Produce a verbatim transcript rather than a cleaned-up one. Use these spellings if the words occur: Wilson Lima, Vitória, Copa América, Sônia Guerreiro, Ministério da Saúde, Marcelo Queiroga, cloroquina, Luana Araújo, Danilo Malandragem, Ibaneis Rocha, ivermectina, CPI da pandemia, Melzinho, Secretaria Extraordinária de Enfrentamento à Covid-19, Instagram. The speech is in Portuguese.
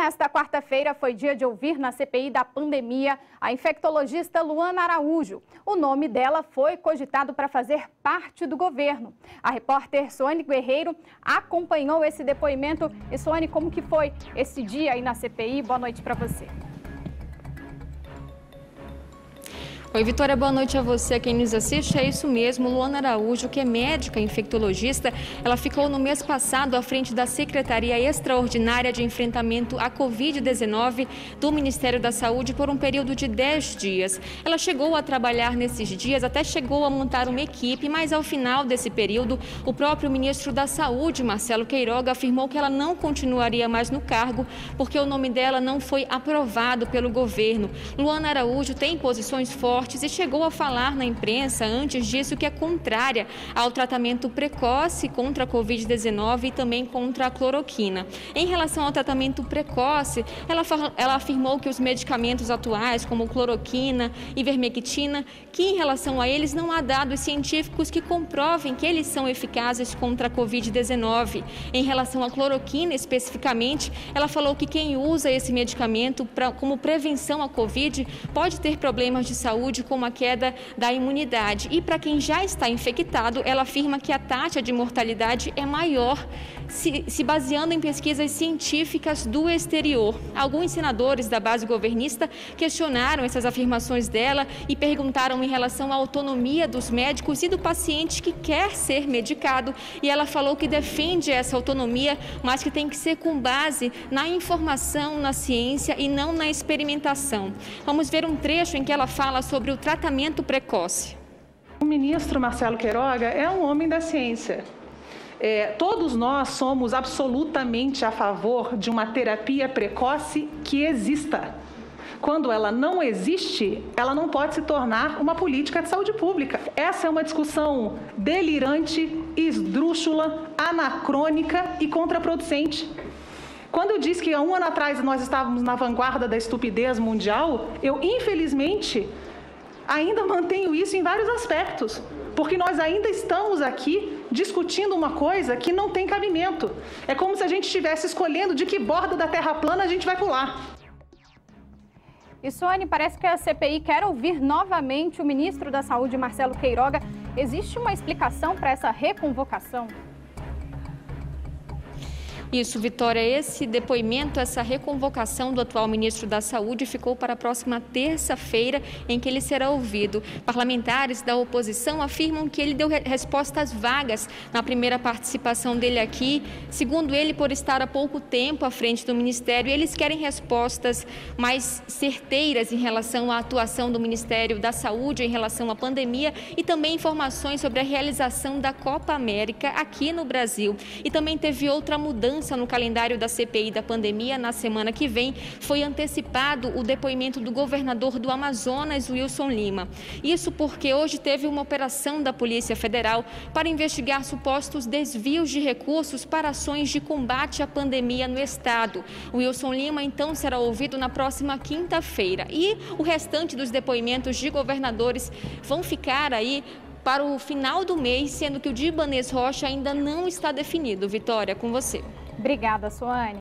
Nesta quarta-feira foi dia de ouvir na C P I da pandemia a infectologista Luana Araújo. O nome dela foi cogitado para fazer parte do governo. A repórter Sônia Guerreiro acompanhou esse depoimento. E Sônia, como que foi esse dia aí na C P I? Boa noite para você. Oi, Vitória, boa noite a você, a quem nos assiste. É isso mesmo, Luana Araújo, que é médica infectologista, ela ficou no mês passado à frente da Secretaria Extraordinária de Enfrentamento à Covid dezenove do Ministério da Saúde por um período de dez dias. Ela chegou a trabalhar nesses dias, até chegou a montar uma equipe, mas ao final desse período, o próprio ministro da Saúde, Marcelo Queiroga, afirmou que ela não continuaria mais no cargo porque o nome dela não foi aprovado pelo governo. Luana Araújo tem posições fortes e chegou a falar na imprensa antes disso que é contrária ao tratamento precoce contra a Covid dezenove e também contra a cloroquina. Em relação ao tratamento precoce, ela, ela afirmou que os medicamentos atuais, como cloroquina e ivermectina, que em relação a eles não há dados científicos que comprovem que eles são eficazes contra a Covid dezenove. Em relação à cloroquina especificamente, ela falou que quem usa esse medicamento pra, como prevenção à Covid pode ter problemas de saúde como a queda da imunidade. E para quem já está infectado, ela afirma que a taxa de mortalidade é maior, se, se baseando em pesquisas científicas do exterior. Alguns senadores da base governista questionaram essas afirmações dela e perguntaram em relação à autonomia dos médicos e do paciente que quer ser medicado. E ela falou que defende essa autonomia, mas que tem que ser com base na informação, na ciência e não na experimentação. Vamos ver um trecho em que ela fala sobre sobre o tratamento precoce. O ministro Marcelo Queiroga é um homem da ciência. É, todos nós somos absolutamente a favor de uma terapia precoce que exista. Quando ela não existe, ela não pode se tornar uma política de saúde pública. Essa é uma discussão delirante, esdrúxula, anacrônica e contraproducente. Quando eu disse que há um ano atrás nós estávamos na vanguarda da estupidez mundial, eu infelizmente ainda mantenho isso em vários aspectos, porque nós ainda estamos aqui discutindo uma coisa que não tem cabimento. É como se a gente estivesse escolhendo de que borda da terra plana a gente vai pular. E, Sônia, parece que a C P I quer ouvir novamente o ministro da Saúde, Marcelo Queiroga. Existe uma explicação para essa reconvocação? Isso, Vitória, esse depoimento, essa reconvocação do atual ministro da Saúde ficou para a próxima terça-feira, em que ele será ouvido. Parlamentares da oposição afirmam que ele deu respostas vagas na primeira participação dele aqui. Segundo ele, por estar há pouco tempo à frente do Ministério, eles querem respostas mais certeiras em relação à atuação do Ministério da Saúde, em relação à pandemia e também informações sobre a realização da Copa América aqui no Brasil. E também teve outra mudança no calendário da C P I da pandemia. Na semana que vem foi antecipado o depoimento do governador do Amazonas, Wilson Lima. Isso porque hoje teve uma operação da Polícia Federal para investigar supostos desvios de recursos para ações de combate à pandemia no estado. O Wilson Lima, então, será ouvido na próxima quinta-feira. E o restante dos depoimentos de governadores vão ficar aí para o final do mês, sendo que o de Ibaneis Rocha ainda não está definido. Vitória, com você. Obrigada, Suane.